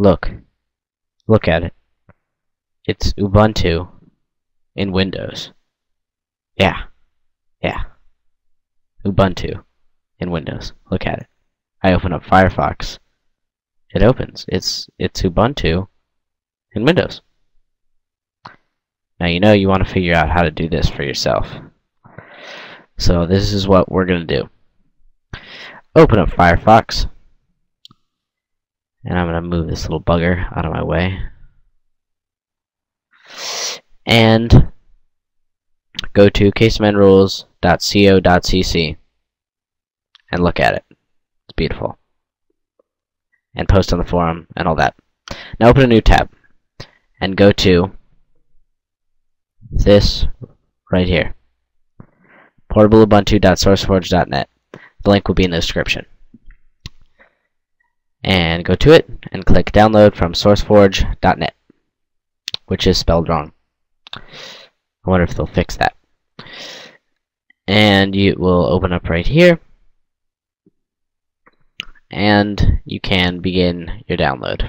Look at it. It's Ubuntu in Windows. Yeah. Ubuntu in Windows. Look at it. I open up Firefox. It opens. It's Ubuntu in Windows. Now you know you want to figure out how to do this for yourself. So this is what we're going to do. Open up Firefox. And I'm going to move this little bugger out of my way. And go to quesomanrulz.co.cc and look at it. It's beautiful. And post on the forum and all that. Now open a new tab and go to this right here, portableubuntu.sourceforge.net. The link will be in the description. And go to it and click download from sourceforge.net, which is spelled wrong. I wonder if they'll fix that. And it will open up right here, and you can begin your download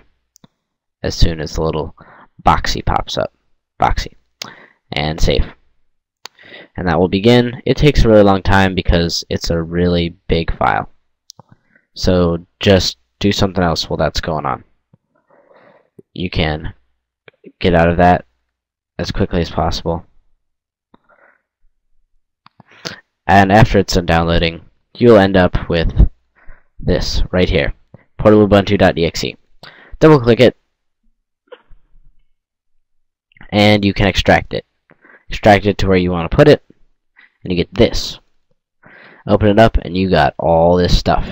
as soon as the little boxy pops up. Boxy. And save. And that will begin. It takes a really long time because it's a really big file. So just do something else while that's going on. You can get out of that as quickly as possible. And after it's done downloading, you'll end up with this right here, portableubuntu.exe. Double click it and you can extract it. Extract it to where you want to put it, and you get this. Open it up and you got all this stuff.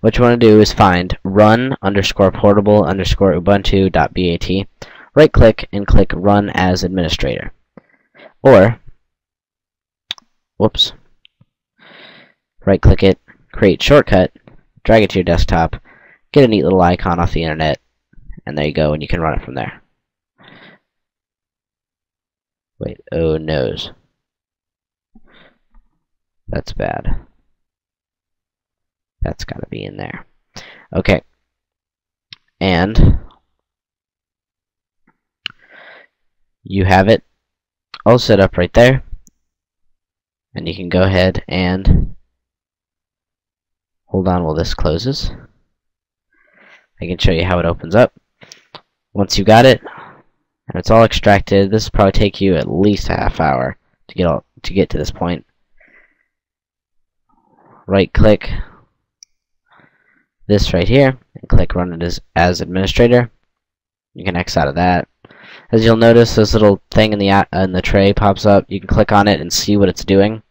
What you want to do is find run _portable_ubuntu.bat, right click and click run as administrator. Or whoops, right click it, create shortcut, drag it to your desktop, get a neat little icon off the internet, and there you go, and you can run it from there. Wait, oh noes. That's bad. That's gotta be in there. Okay. And you have it all set up right there. And you can go ahead and hold on while this closes. I can show you how it opens up. Once you've got it, and it's all extracted. This will probably take you at least a half hour to get to this point. Right click this right here and click run it as administrator. You can X out of that. As you'll notice, this little thing in the tray pops up. You can click on it and see what it's doing,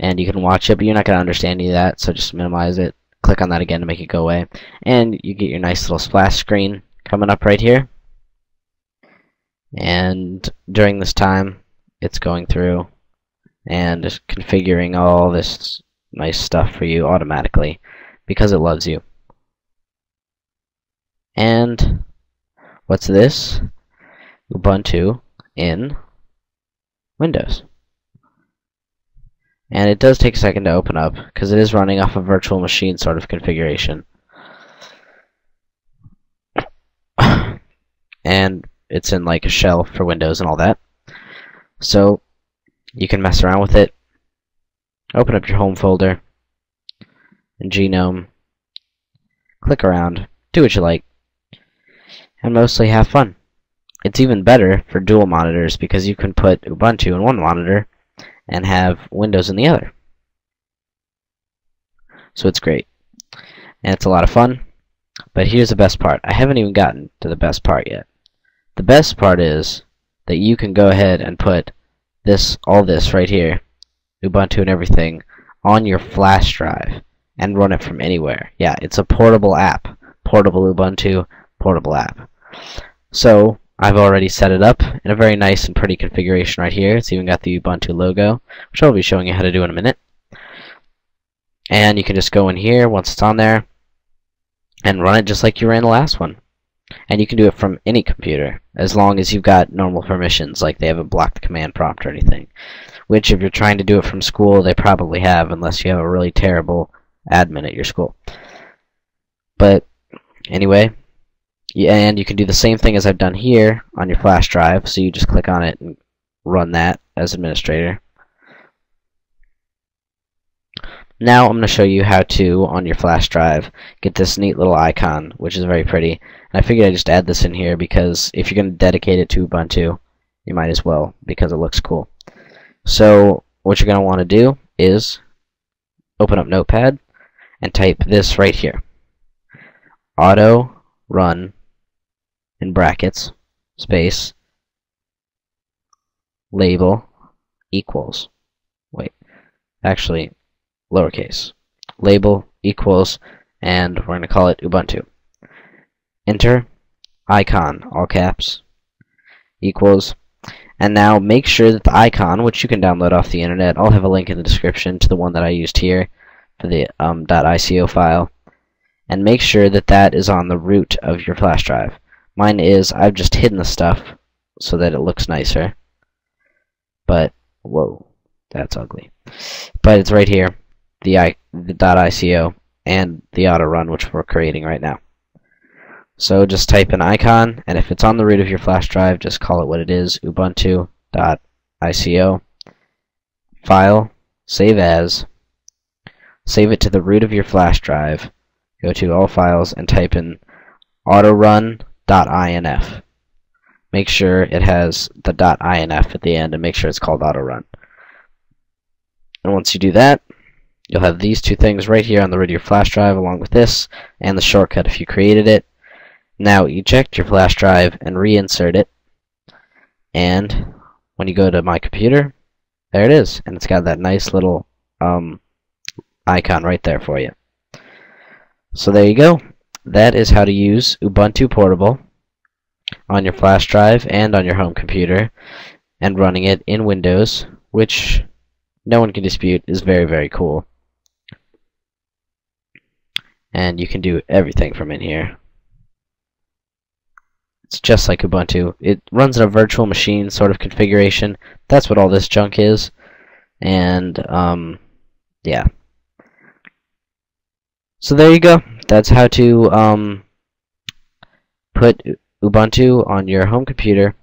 and you can watch it, but you're not going to understand any of that, so just minimize it. Click on that again to make it go away, and you get your nice little splash screen coming up right here. And during this time, it's going through and just configuring all this nice stuff for you automatically because it loves you. And what's this? Ubuntu in Windows. And it does take a second to open up because it is running off a virtual machine sort of configuration. And it's in like a shell for Windows and all that. So you can mess around with it. Open up your home folder in Gnome. Click around. Do what you like. And mostly have fun. It's even better for dual monitors because you can put Ubuntu in one monitor and have Windows in the other. So it's great. And it's a lot of fun. But here's the best part. I haven't even gotten to the best part yet. The best part is that you can go ahead and put this, all this right here, Ubuntu and everything, on your flash drive and run it from anywhere. Yeah, it's a portable app. Portable Ubuntu, portable app. So I've already set it up in a very nice and pretty configuration right here. It's even got the Ubuntu logo, which I'll be showing you how to do in a minute. And you can just go in here once it's on there and run it just like you ran the last one. And you can do it from any computer as long as you've got normal permissions, like they haven't blocked the command prompt or anything, which if you're trying to do it from school they probably have, unless you have a really terrible admin at your school. But anyway, And you can do the same thing as I've done here on your flash drive, so you just click on it and run that as administrator. Now I'm going to show you how to, on your flash drive, get this neat little icon, which is very pretty. And I figured I'd just add this in here because if you're going to dedicate it to Ubuntu, you might as well, because it looks cool. So what you're going to want to do is open up Notepad and type this right here. Auto run in brackets space label equals, wait, actually lowercase, label equals, and we're going to call it Ubuntu. Enter, icon, all caps, equals, and now make sure that the icon, which you can download off the internet, I'll have a link in the description to the one that I used here for the .ico file, and make sure that that is on the root of your flash drive. Mine is, I've just hidden the stuff so that it looks nicer, but, whoa, that's ugly. But it's right here, the .ico and the auto run, which we're creating right now. So just type an icon, and if it's on the root of your flash drive, just call it what it is, ubuntu.ico, file, save as, save it to the root of your flash drive, go to all files and type in autorun.inf. Make sure it has the .inf at the end and make sure it's called autorun. And once you do that, you'll have these two things right here on the root of your flash drive along with this and the shortcut if you created it. Now eject your flash drive and reinsert it, and when you go to my computer, there it is, and it's got that nice little icon right there for you. So there you go. That is how to use Ubuntu Portable on your flash drive and on your home computer and running it in Windows, which no one can dispute is very, very cool. And you can do everything from in here. It's just like Ubuntu. It runs in a virtual machine sort of configuration. That's what all this junk is. And, yeah. So there you go. That's how to put Ubuntu on your home computer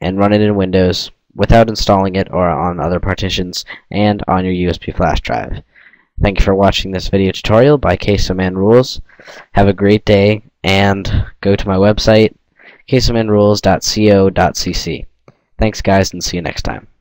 and run it in Windows without installing it or on other partitions and on your USB flash drive. Thank you for watching this video tutorial by quesomanrulz. Have a great day and go to my website quesomanrulz.co.cc. Thanks guys and see you next time.